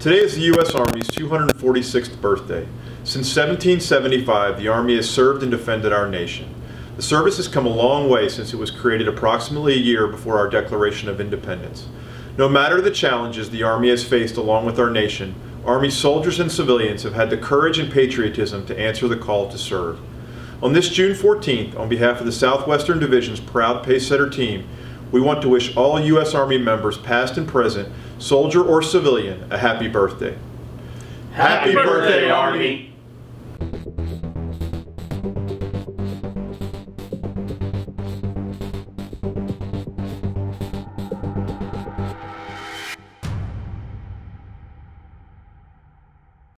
Today is the U.S. Army's 246th birthday. Since 1775, the Army has served and defended our nation. The service has come a long way since it was created approximately a year before our Declaration of Independence. No matter the challenges the Army has faced along with our nation, Army soldiers and civilians have had the courage and patriotism to answer the call to serve. On this June 14th, on behalf of the Southwestern Division's proud Pacesetter team, we want to wish all U.S. Army members, past and present, soldier or civilian, a happy birthday. Happy birthday, Army!